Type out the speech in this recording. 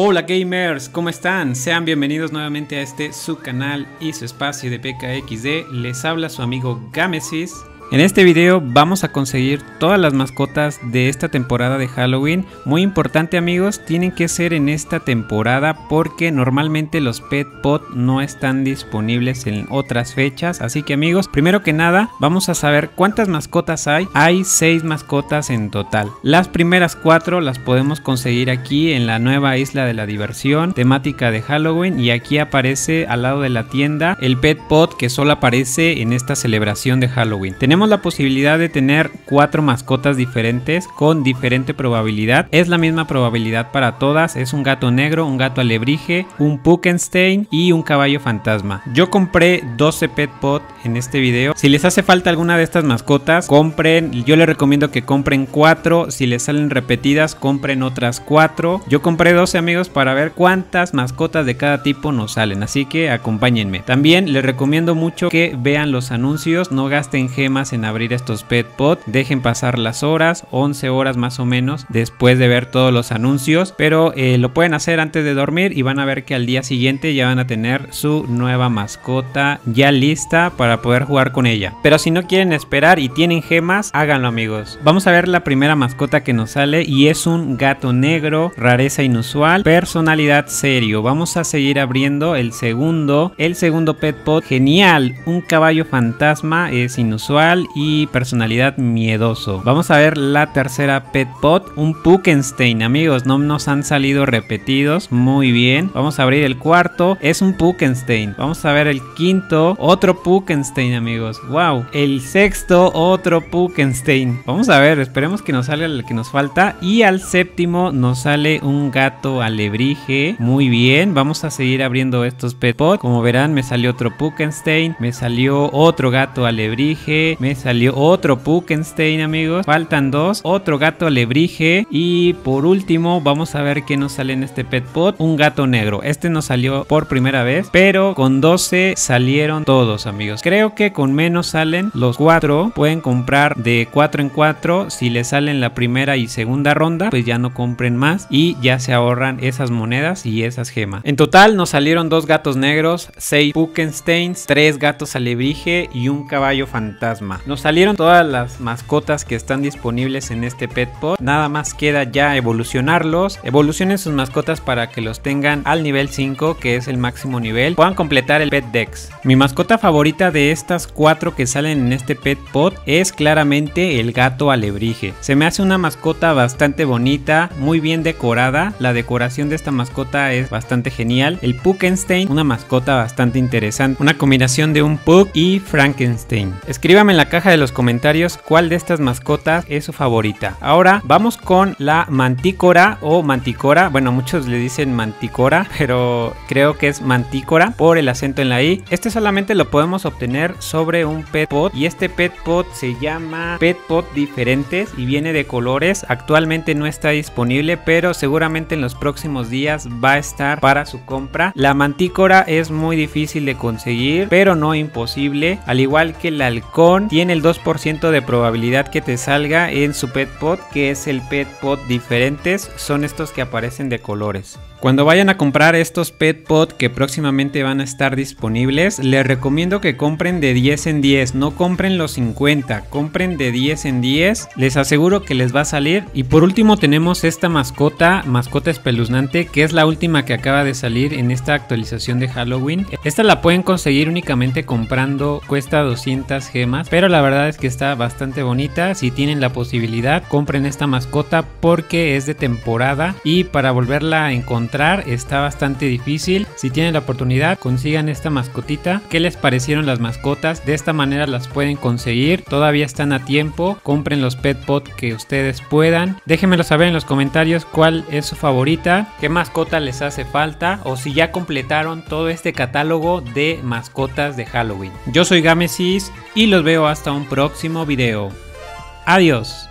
Hola gamers, ¿cómo están? Sean bienvenidos nuevamente a este su canal y su espacio de PKXD. Les habla su amigo GAMESIS. En este video vamos a conseguir todas las mascotas de esta temporada de Halloween. Muy importante amigos, tienen que ser en esta temporada porque normalmente los Pet Pods no están disponibles en otras fechas. Así que amigos, primero que nada vamos a saber cuántas mascotas hay. Hay 6 mascotas en total. Las primeras 4 las podemos conseguir aquí en la nueva isla de la diversión temática de Halloween. Y aquí aparece al lado de la tienda el Pet Pod que solo aparece en esta celebración de Halloween. Tenemos la posibilidad de tener 4 mascotas diferentes con diferente probabilidad. Es la misma probabilidad para todas. Es un gato negro, un gato alebrije, un Pukenstein y un caballo fantasma. Yo compré 12 Pet Pot en este video. Si les hace falta alguna de estas mascotas, compren. Yo les recomiendo que compren 4. Si les salen repetidas, compren otras 4. Yo compré 12 amigos para ver cuántas mascotas de cada tipo nos salen. Así que acompáñenme. También les recomiendo mucho que vean los anuncios. No gasten gemas en abrir estos Pet Pot, dejen pasar las horas, 11 horas más o menos después de ver todos los anuncios, pero lo pueden hacer antes de dormir y van a ver que al día siguiente ya van a tener su nueva mascota ya lista para poder jugar con ella. Pero si no quieren esperar y tienen gemas, háganlo amigos. Vamos a ver la primera mascota que nos sale y es un gato negro, rareza inusual, personalidad serio. Vamos a seguir abriendo el segundo Pet Pot. Genial, un caballo fantasma, es inusual y personalidad miedoso. Vamos a ver la tercera Pet Pot, un Pukenstein amigos, no nos han salido repetidos, muy bien. Vamos a abrir el cuarto, es un Pukenstein. Vamos a ver el quinto, otro Pukenstein amigos, wow. El sexto, otro Pukenstein. Vamos a ver, esperemos que nos salga el que nos falta, y al séptimo nos sale un gato alebrije, muy bien. Vamos a seguir abriendo estos Pet Pot, como verán me salió otro Pukenstein, me salió otro gato alebrije, me salió otro Pukenstein amigos, faltan 2, otro gato alebrije y por último vamos a ver qué nos sale en este Pet Pot, un gato negro. Este nos salió por primera vez, pero con 12 salieron todos amigos. Creo que con menos salen los 4, pueden comprar de 4 en 4, si les salen la primera y segunda ronda pues ya no compren más y ya se ahorran esas monedas y esas gemas. En total nos salieron 2 gatos negros, 6 Pukensteins, 3 gatos alebrije y un caballo fantasma. Nos salieron todas las mascotas que están disponibles en este Pet Pot. Nada más queda ya evolucionarlos. Evolucionen sus mascotas para que los tengan al nivel 5, que es el máximo nivel. Puedan completar el Pet Dex. Mi mascota favorita de estas 4 que salen en este Pet Pot es claramente el gato alebrije. Se me hace una mascota bastante bonita, muy bien decorada. La decoración de esta mascota es bastante genial. El Pukenstein, una mascota bastante interesante. Una combinación de un Pug y Frankenstein. Escríbame en la caja de los comentarios cuál de estas mascotas es su favorita. Ahora vamos con la mantícora o manticora, bueno muchos le dicen manticora pero creo que es mantícora por el acento en la i. Este solamente lo podemos obtener sobre un Pet Pot y este Pet Pot se llama Pet Pot diferentes y viene de colores. Actualmente no está disponible pero seguramente en los próximos días va a estar para su compra. La mantícora es muy difícil de conseguir pero no imposible, al igual que el halcón. Tiene el 2% de probabilidad que te salga en su Pet Pot, que es el Pet Pot diferentes, son estos que aparecen de colores. Cuando vayan a comprar estos Pet Pot que próximamente van a estar disponibles, les recomiendo que compren de 10 en 10, no compren los 50, compren de 10 en 10, les aseguro que les va a salir. Y por último tenemos esta mascota espeluznante, que es la última que acaba de salir en esta actualización de Halloween. Esta la pueden conseguir únicamente comprando, cuesta 200 gemas, pero la verdad es que está bastante bonita. Si tienen la posibilidad, compren esta mascota porque es de temporada y para volverla a encontrar está bastante difícil. Si tienen la oportunidad, consigan esta mascotita. ¿Qué les parecieron las mascotas? De esta manera las pueden conseguir, todavía están a tiempo, compren los Pet Pot que ustedes puedan. Déjenmelo saber en los comentarios cuál es su favorita, qué mascota les hace falta o si ya completaron todo este catálogo de mascotas de Halloween. Yo soy Gamesis y los veo hasta un próximo video. Adiós.